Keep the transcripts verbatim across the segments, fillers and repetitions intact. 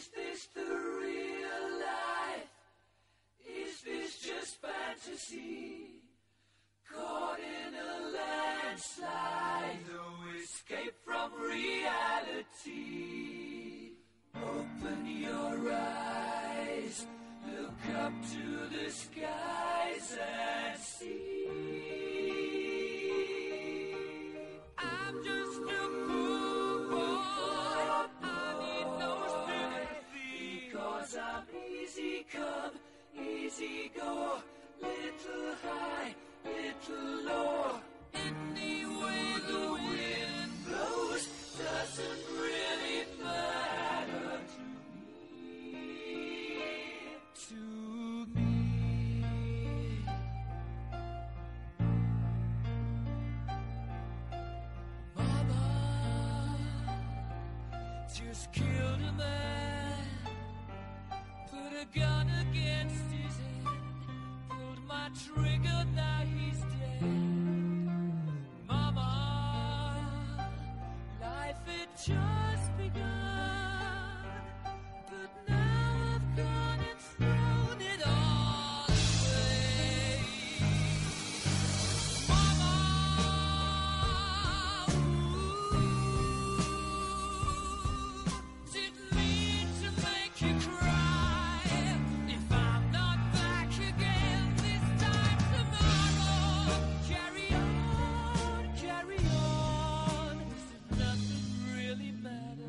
Is this the real life? Is this just fantasy? Caught in a landslide, no escape from reality. Open your eyes, look up to the skies and see. I'm just a poor boy, I need no sympathy, because I'm easy come, easy go, little high, little low. Any way the wind blows doesn't really matter to me, to me. Mama just killed a man, put a gun against his head, pulled my trigger, now he's dead. Just begun, but now I've gone and thrown it all away. Mama, ooh, didn't mean to make you cry. If I'm not back again this time tomorrow, carry on, carry on. Nothing really matters.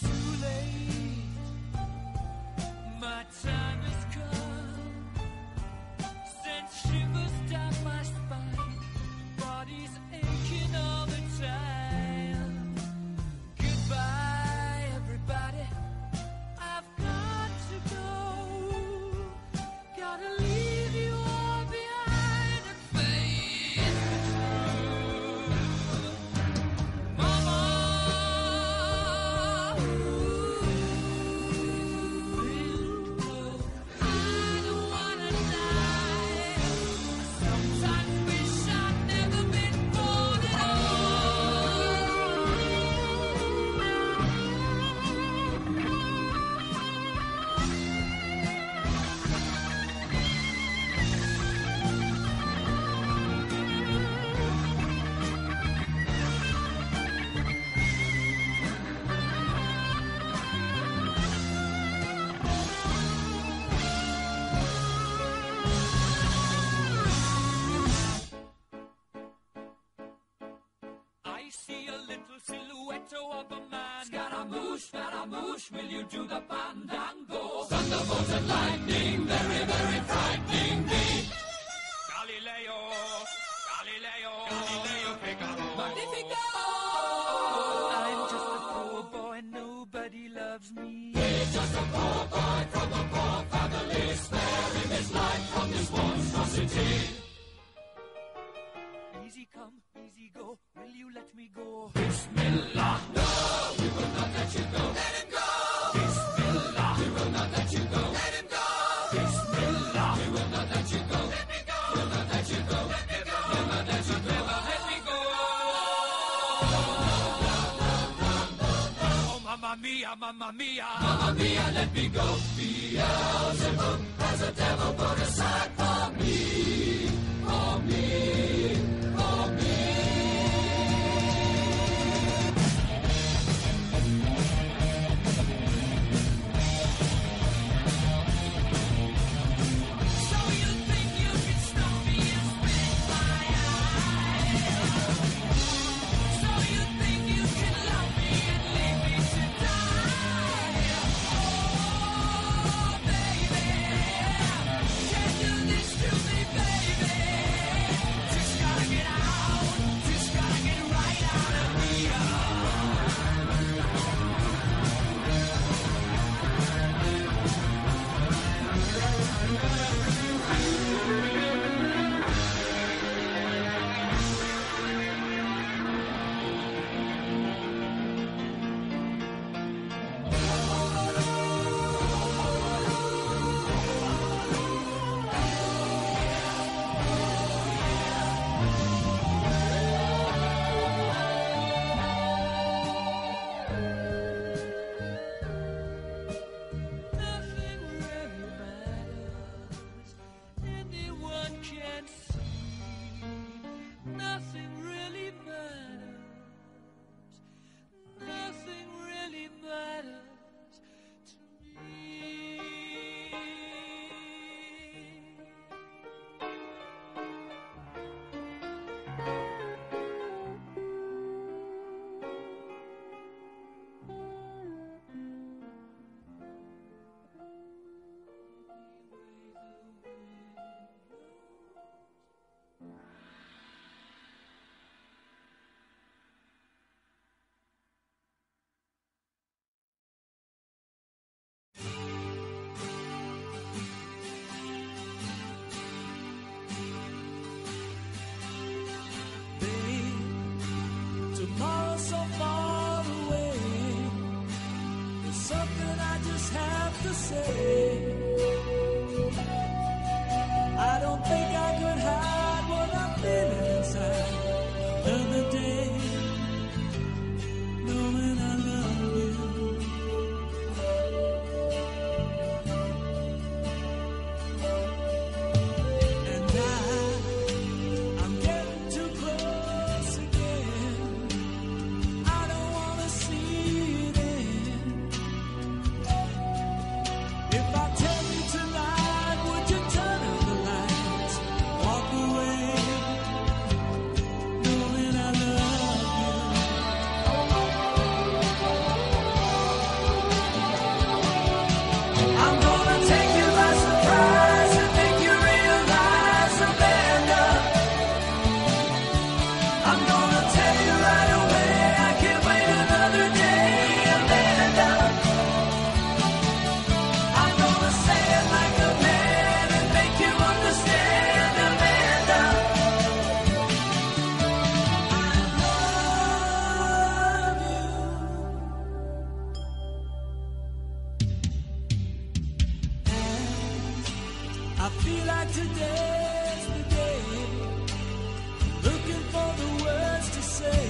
Too late, my time has come. Sent shivers down my spine, body's aching all the time. Goodbye, everybody. I've got to go, gotta leave you all behind and fade through. Mama, ooh, I don't wanna die. I sometimes wish I'd never been born at all. I see a little silhouette of a man. Scaramouche, Scaramouche, will you do the fandango? Thunderbolt and lightning, very, very frightening me. Galileo, Galileo, Galileo, Figaro, Magnifico. I'm just a poor boy, nobody loves me. He's just a poor boy from a poor family. Spare him his life from this monstrosity. Easy come, easy go, will you let me go? Bismillah, no, we will not let you go. Let him go! Bismillah, we will not let you go. Let him go! Bismillah, we will not let you go. Let me go! We'll not let you go. Let me go! We'll not let you go. Never let me go! No, no, no, no, no, no. Oh, mamma mia, mamma mia. Mamma mia, let me go. Beelzebub has a devil put aside for me. For me. Baby to say. I don't think I could hide what I'm feeling inside. Another day, knowing I love you. And now I'm getting too close again. I don't want to see it end. If I tell you tonight, would you turn out the lights, walk away, knowing I love you? I'm gonna take you by surprise and make you realize I'm burned up. I'm gonna tell you right away, I can't wait another day. I'm burned up. I'm gonna say it like a man and make you understand. I'm burned up. I love you. I feel like today's the day, looking for the words to say.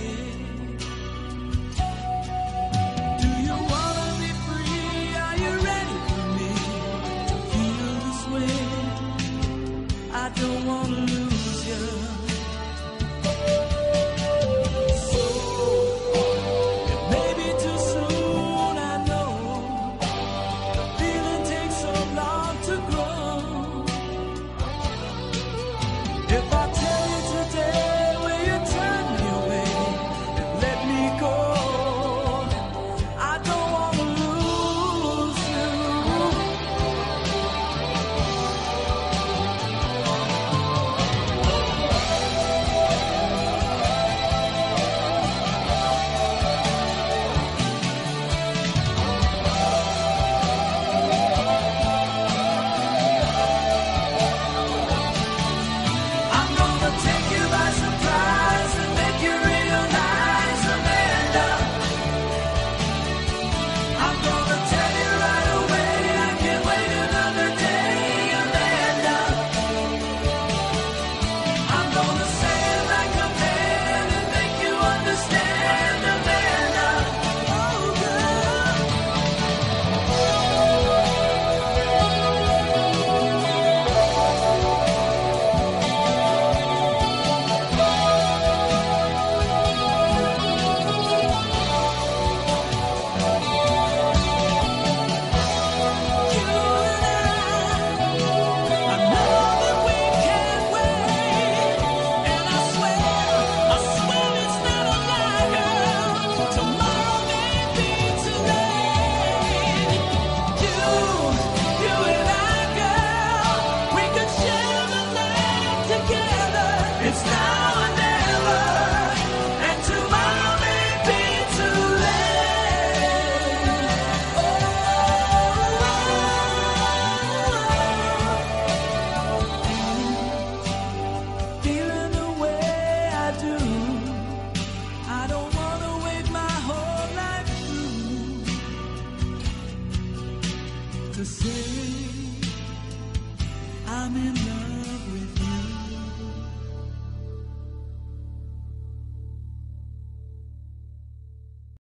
Do you wanna be free? Are you ready for me to feel this way? I don't wanna lose you. So it may be too soon, I know. The feeling takes so long to grow. If I tell you today, will you turn me away and let me go? I don't want to lose you. I'm gonna take you by surprise and make you realize I'm burned up. I'm gonna tell you right away, I can't wait another day. I'm burned up. I'm gonna say it like a man and make you understand. I'm burned up. Oh, girl. You and I, I know that we can't wait. And I swear, I swear it's not a lie, girl. Tomorrow may be too late. You, you and I, girl, we could share the night together. It's now or never, and tomorrow may be too late. Feeling the way I do, I don't want to wait my whole life through to say I'm in love.